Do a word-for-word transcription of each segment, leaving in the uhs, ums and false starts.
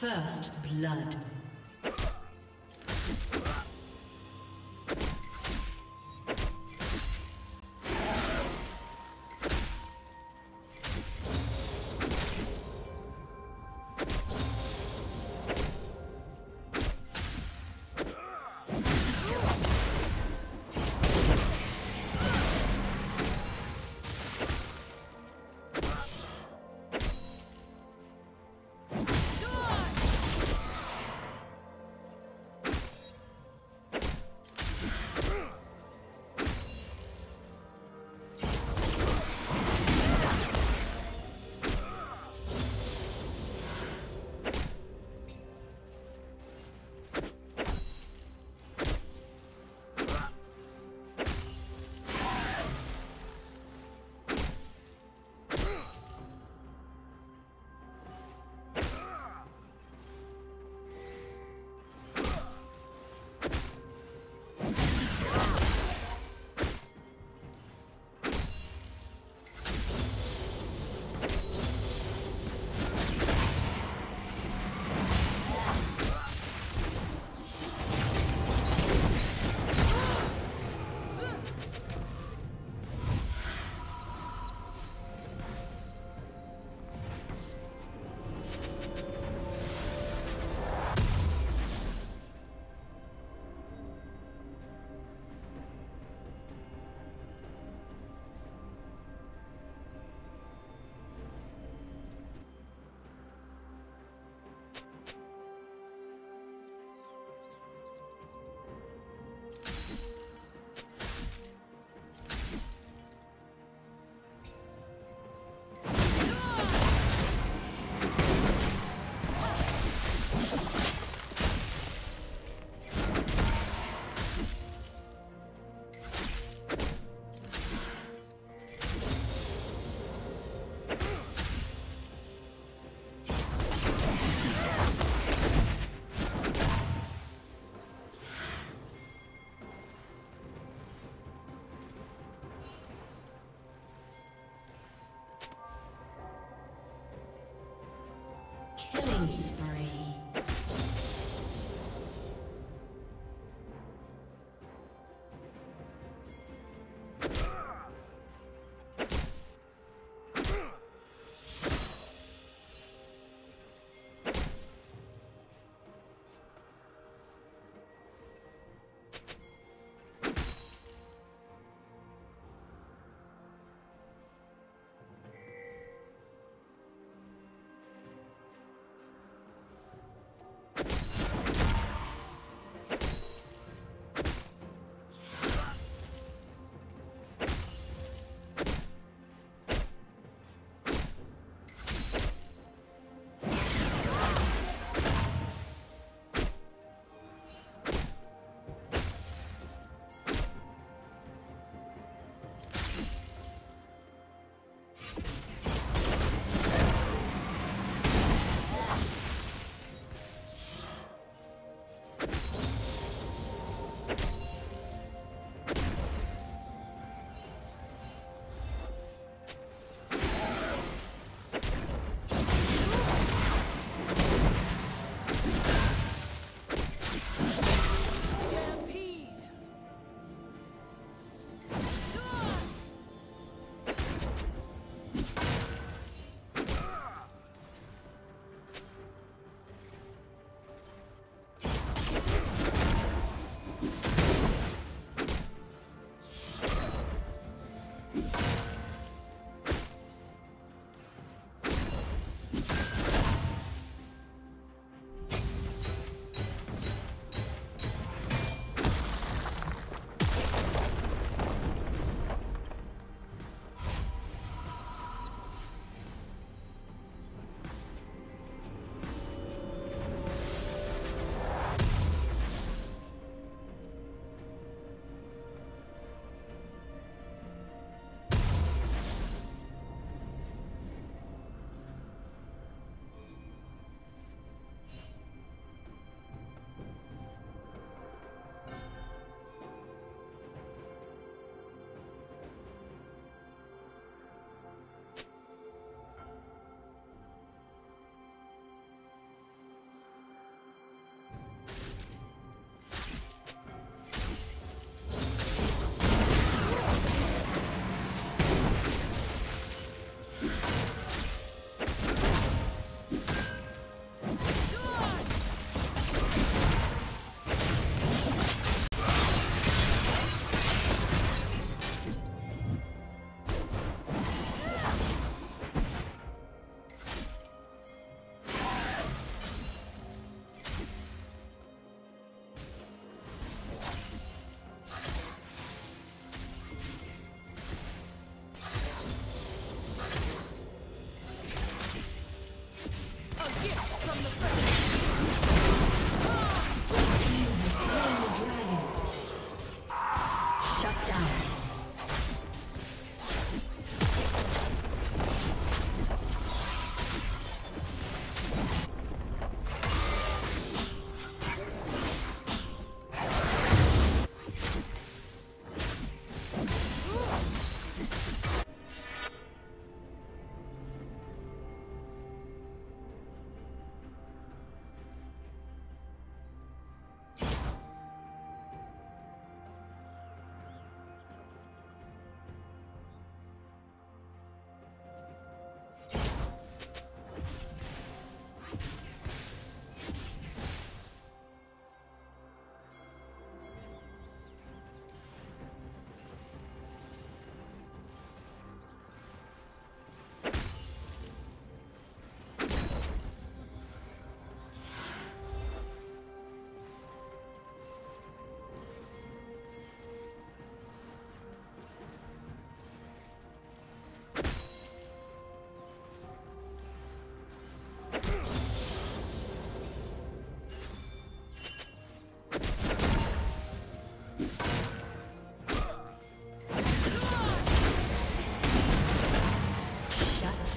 First blood.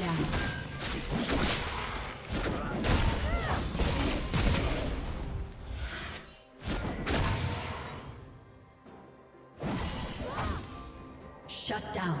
Shut down.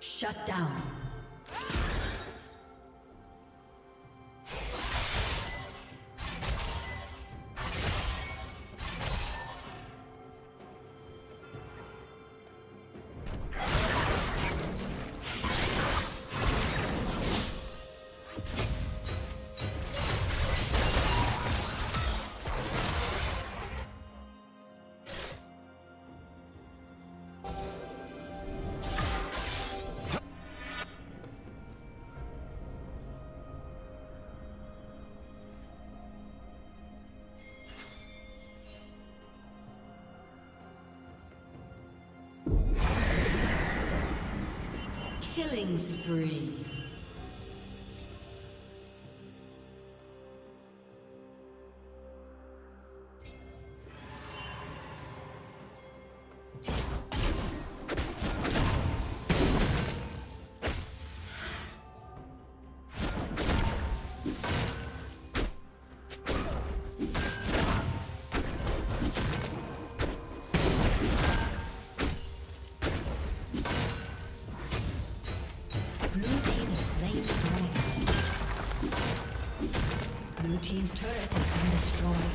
Shut down. Killing spree. Blue team's turret has been destroyed.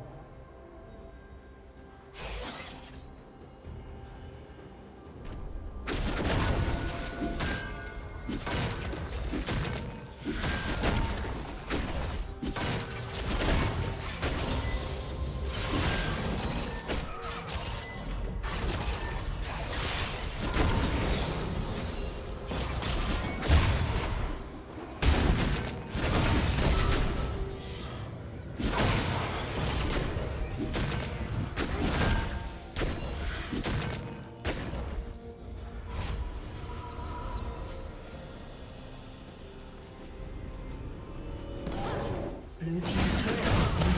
Has been destroyed.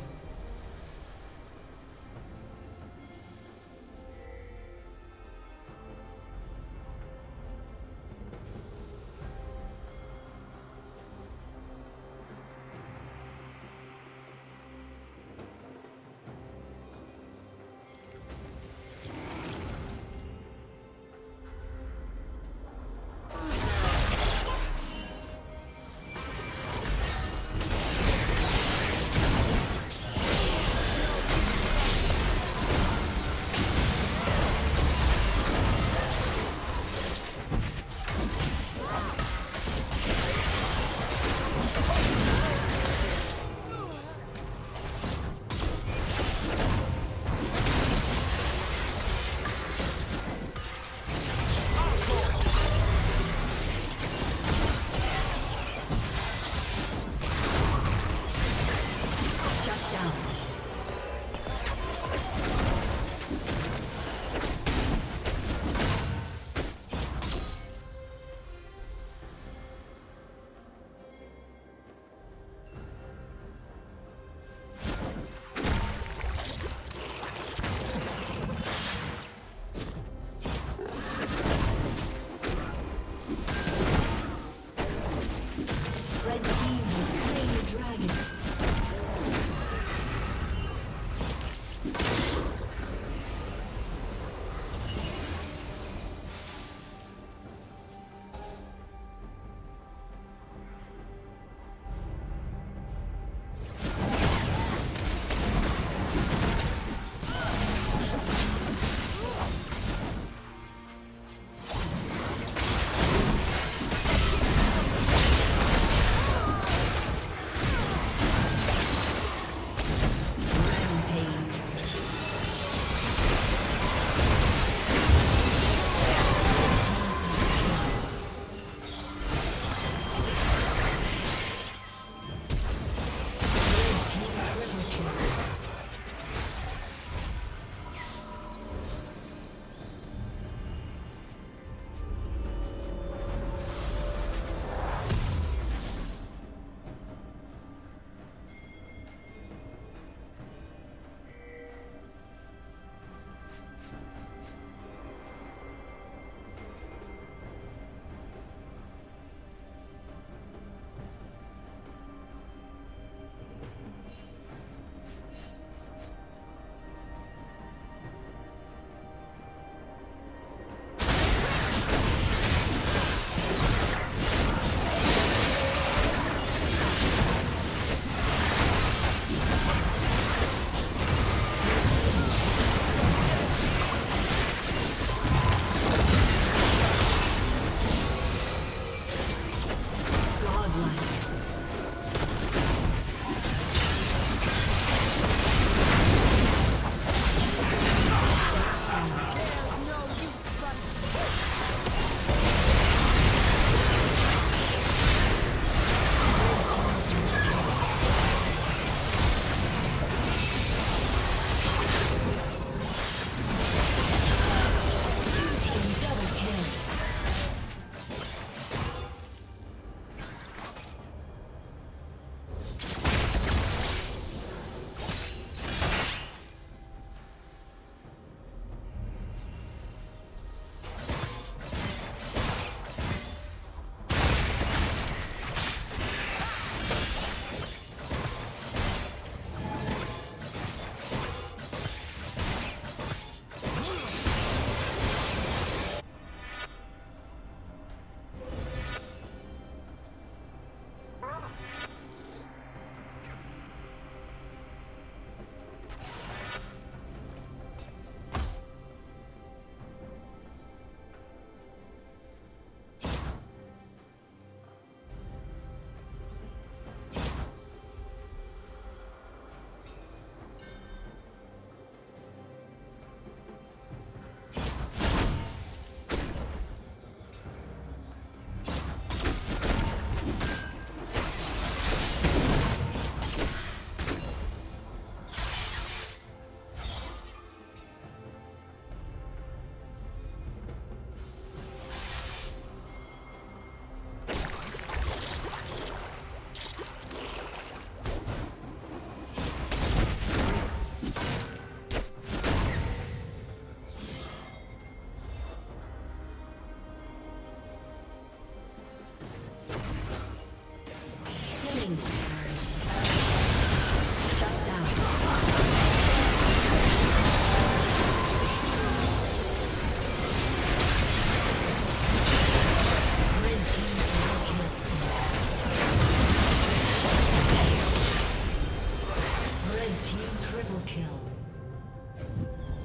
kill.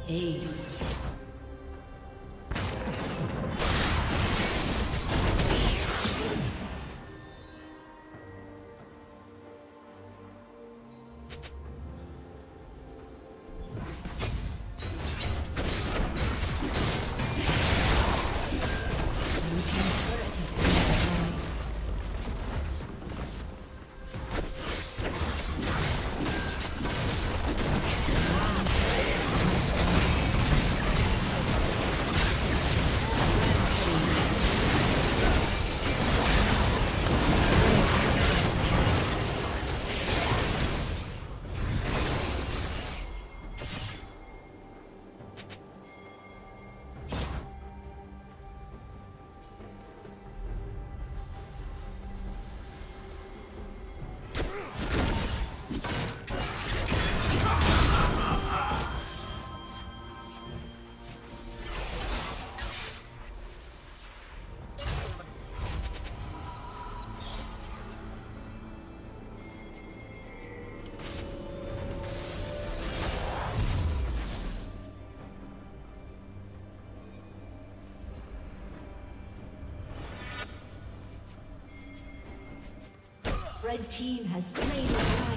Aced. Red team has slain the lion.